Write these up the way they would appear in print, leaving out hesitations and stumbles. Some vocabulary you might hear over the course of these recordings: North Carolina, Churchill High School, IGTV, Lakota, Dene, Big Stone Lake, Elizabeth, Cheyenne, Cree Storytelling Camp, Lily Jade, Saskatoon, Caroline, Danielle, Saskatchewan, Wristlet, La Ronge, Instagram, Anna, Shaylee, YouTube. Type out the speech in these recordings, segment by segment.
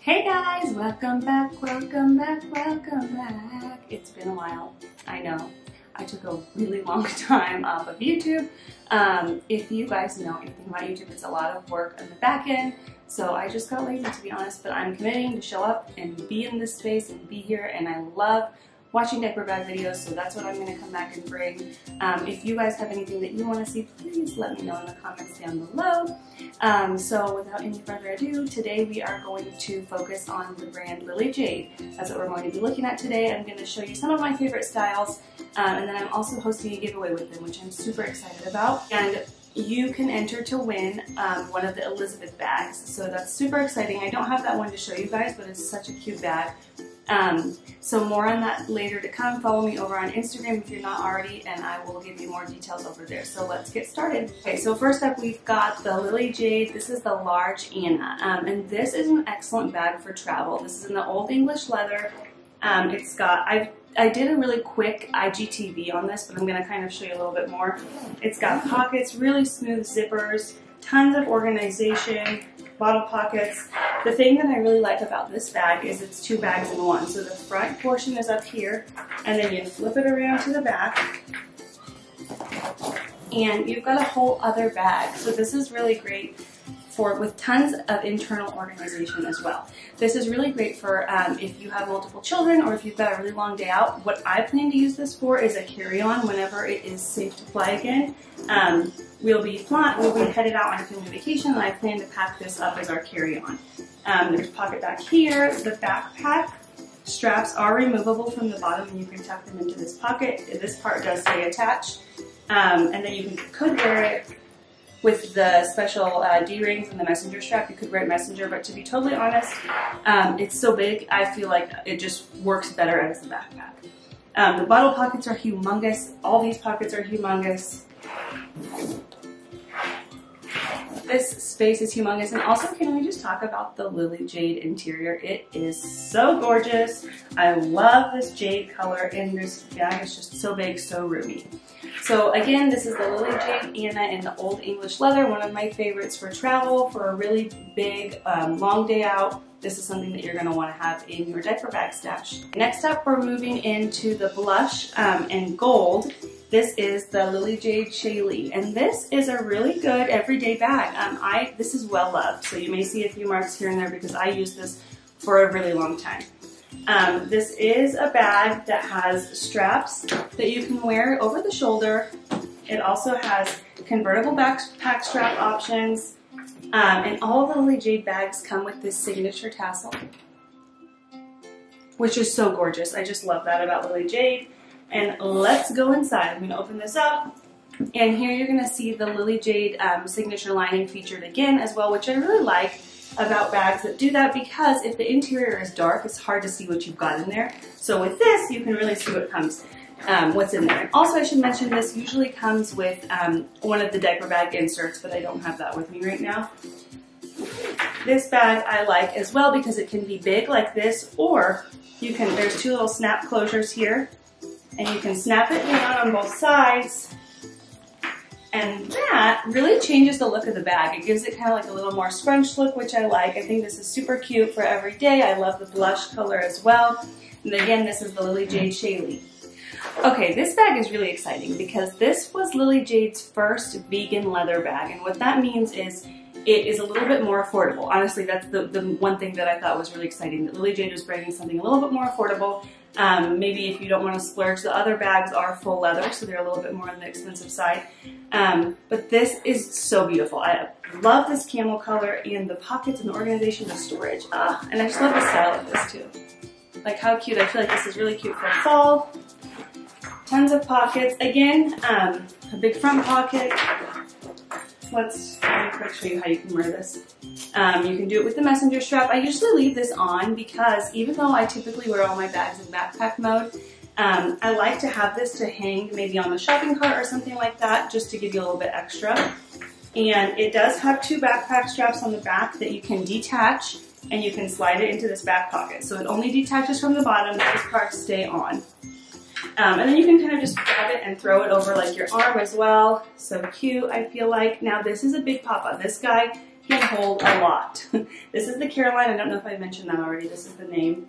Hey guys, welcome back. It's been a while, I know. I took a really long time off of YouTube. If you guys know anything about YouTube, it's a lot of work on the back end. So I just got lazy, to be honest, but I'm committing to show up and be in this space and be here, and I love watching diaper bag videos, so that's what I'm going to come back and bring. If you guys have anything that you want to see, please let me know in the comments down below. So without any further ado, today we are going to focus on the brand Lily Jade. That's what we're going to be looking at today. I'm going to show you some of my favorite styles, and then I'm also hosting a giveaway with them, which I'm super excited about. And you can enter to win one of the Elizabeth bags, so that's super exciting. I don't have that one to show you guys, but it's such a cute bag. So more on that later to come. Follow me over on Instagram if you're not already, and I will give you more details over there. So let's get started. Okay, so first up we've got the Lily Jade. This is the large Anna, and this is an excellent bag for travel. This is in the Old English leather. It's got, I did a really quick IGTV on this, but I'm going to kind of show you a little bit more. It's got pockets, really smooth zippers, tons of organization, bottle pockets. The thing that I really like about this bag is it's two bags in one. So the front portion is up here, and then you flip it around to the back, and you've got a whole other bag. So this is really great for, with tons of internal organization as well. This is really great for if you have multiple children or if you've got a really long day out. What I plan to use this for is a carry-on whenever it is safe to fly again. We'll be headed out on a family vacation, and I plan to pack this up as our carry-on. There's a pocket back here. The backpack straps are removable from the bottom, and you can tuck them into this pocket. This part does stay attached, and then you could wear it with the special D-rings and the messenger strap. You could wear it messenger, but to be totally honest, it's so big, I feel like it just works better as a backpack. The bottle pockets are humongous. All these pockets are humongous. This space is humongous. And also, can we just talk about the Lily Jade interior? It is so gorgeous. I love this jade color, and this bag is just so big, so roomy. So again, this is the Lily Jade Anna in the Old English leather, one of my favorites for travel, for a really big, long day out. This is something that you're going to want to have in your diaper bag stash. Next up, we're moving into the blush and gold. This is the Lily Jade Shaylee, and this is a really good everyday bag. This is well loved, so you may see a few marks here and there because I used this for a really long time. This is a bag that has straps that you can wear over the shoulder. It also has convertible backpack strap options, and all of the Lily Jade bags come with this signature tassel, which is so gorgeous. I just love that about Lily Jade. And let's go inside. I'm going to open this up, and here you're going to see the Lily Jade signature lining featured again as well, which I really like about bags that do that, because if the interior is dark, it's hard to see what you've got in there. So with this, you can really see what comes, what's in there. And also, I should mention, this usually comes with one of the diaper bag inserts, but I don't have that with me right now. This bag I like as well because it can be big like this, or you can, there's two little snap closures here, and you can snap it down on both sides, and that really changes the look of the bag. It gives it kind of like a little more scrunched look, which I like. I think this is super cute for every day. I love the blush color as well. And again, this is the Lily Jade Shaylee. Okay, this bag is really exciting because this was Lily Jade's first vegan leather bag, and what that means is it is a little bit more affordable. Honestly, that's the one thing that I thought was really exciting, that Lily Jade was bringing something a little bit more affordable. Maybe if you don't want to splurge, the other bags are full leather, so they're a little bit more on the expensive side. But this is so beautiful. I love this camel color and the pockets and the organization of storage. And I just love the style of this too. Like, how cute. I feel like this is really cute for fall. Tons of pockets. Again, a big front pocket. Let me show you how you can wear this. You can do it with the messenger strap. I usually leave this on because even though I typically wear all my bags in backpack mode, I like to have this to hang maybe on the shopping cart or something like that, just to give you a little bit extra. And it does have two backpack straps on the back that you can detach, and you can slide it into this back pocket. So it only detaches from the bottom, these parts stay on. And then you can kind of just grab it and throw it over like your arm as well. So cute, I feel like. Now this is a big papa. This guy can hold a lot. This is the Caroline. I don't know if I mentioned that already. This is the name.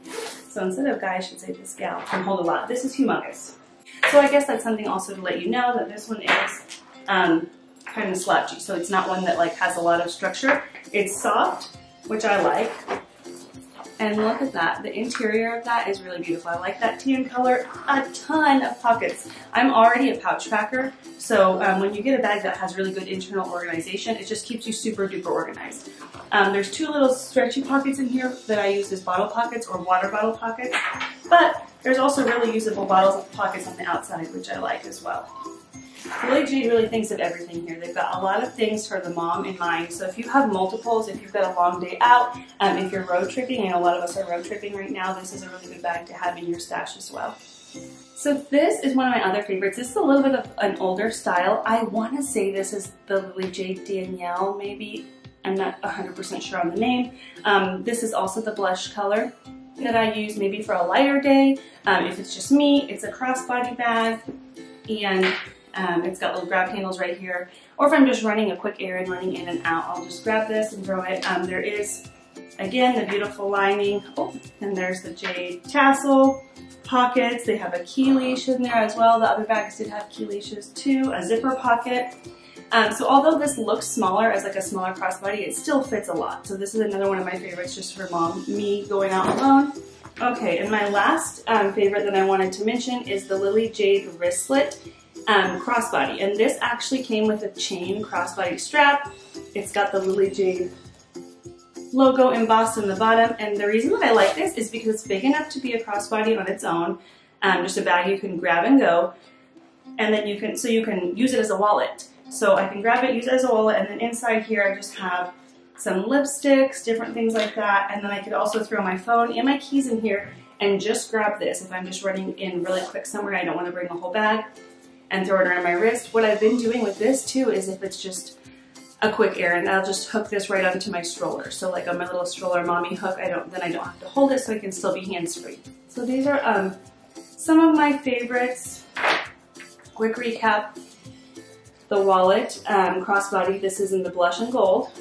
So instead of guy, I should say just gal. Can hold a lot. This is humongous. So I guess that's something also to let you know that this one is kind of slouchy. So it's not one that like has a lot of structure. It's soft, which I like. And look at that. The interior of that is really beautiful. I like that tan color. A ton of pockets. I'm already a pouch packer, so when you get a bag that has really good internal organization, it just keeps you super duper organized. There's two little stretchy pockets in here that I use as bottle pockets or water bottle pockets, but there's also really usable bottle pockets on the outside, which I like as well. Lily Jade really thinks of everything here. They've got a lot of things for the mom in mind. So if you have multiples, if you've got a long day out, if you're road tripping, I know a lot of us are road tripping right now, this is a really good bag to have in your stash as well. So this is one of my other favorites. This is a little bit of an older style. I want to say this is the Lily Jade Danielle, maybe. I'm not 100% sure on the name. This is also the blush color that I use maybe for a lighter day. If it's just me, it's a crossbody bag, and it's got little grab handles right here, or if I'm just running a quick errand, running in and out, I'll just grab this and throw it. There is, again, the beautiful lining, and there's the jade tassel, pockets. They have a key leash in there as well. The other bags did have key leashes too, a zipper pocket. So although this looks smaller as like a smaller crossbody, it still fits a lot. So this is another one of my favorites just for me going out alone. Okay, and my last favorite that I wanted to mention is the Lily Jade wristlet. Crossbody, and this actually came with a chain crossbody strap. It's got the Lily Jade logo embossed on the bottom, and the reason that I like this is because it's big enough to be a crossbody on its own, just a bag you can grab and go, and then you can use it as a wallet. So I can grab it, use it as a wallet, and then inside here I just have some lipsticks, different things like that, and then I could also throw my phone and my keys in here and just grab this if I'm just running in really quick somewhere. I don't want to bring a whole bag and throw it around my wrist. What I've been doing with this too is if it's just a quick errand, I'll just hook this right onto my stroller. So like on my little stroller mommy hook, I don't have to hold it, so I can still be hands-free. So these are some of my favorites. Quick recap, the wallet, crossbody, this is in the blush and gold.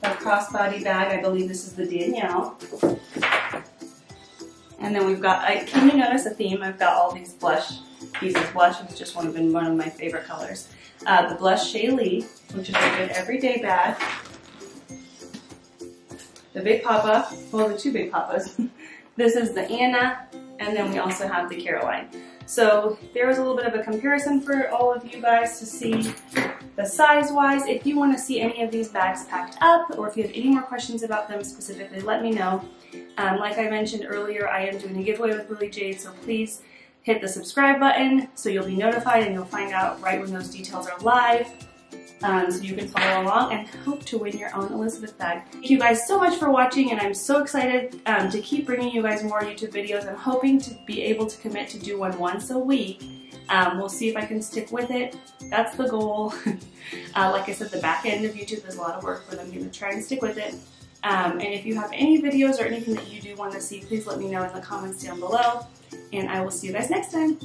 The crossbody bag, I believe this is the Danielle. And then we've got, can you notice a theme? I've got all these blush pieces. Blush has just been one of my favorite colors. The blush Shaylee, which is a good everyday bag. The Big Papa, well, the two Big Papas. This is the Anna, and then we also have the Caroline. So there was a little bit of a comparison for all of you guys to see the size-wise. If you want to see any of these bags packed up, or if you have any more questions about them specifically, let me know. Like I mentioned earlier, I am doing a giveaway with Lily Jade, so please hit the subscribe button so you'll be notified and you'll find out right when those details are live, so you can follow along and hope to win your own Elizabeth bag. Thank you guys so much for watching, and I'm so excited to keep bringing you guys more YouTube videos. I'm hoping to be able to commit to do one once a week. We'll see if I can stick with it. That's the goal. Like I said, the back end of YouTube is a lot of work, but I'm going to try and stick with it. And if you have any videos or anything that you do want to see, please let me know in the comments down below, and I will see you guys next time.